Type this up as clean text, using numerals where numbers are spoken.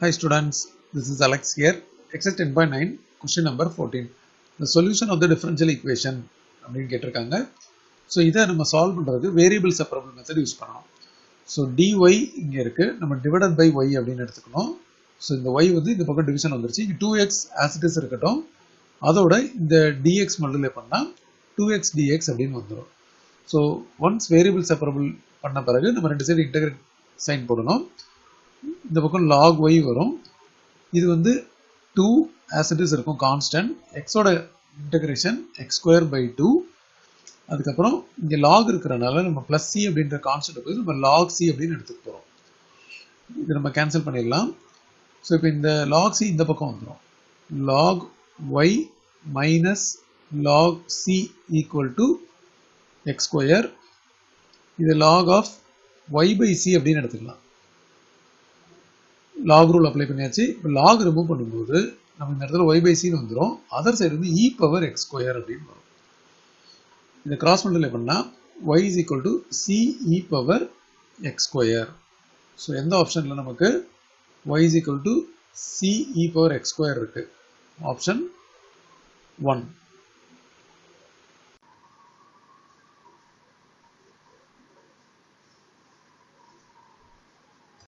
Hi students, this is Alex here. Exercise 10.9, question number 14. The solution of the differential equation. So, we will solve the variables problem method. So, dy divided by y. So, the y is the division. 2x as it is. That is the dx model. 2x dx. So, once variables separable, we will integrate sign. This is log y. This is 2 as it is constant. X integration x square by 2. That is log plus c constant. Log c. We cancel this. So, log c is log y minus log c equal to x square. This is log of y by c. Log rule apply panniyaachu. Log remove pannumbodhu namu indha edathula y by c nu vandrom. Other side is e power x square appdi varum. Idha cross multiply panna y is equal to c e power x square. So endha option la namakku y is equal to c e power x square irukku. Option 1.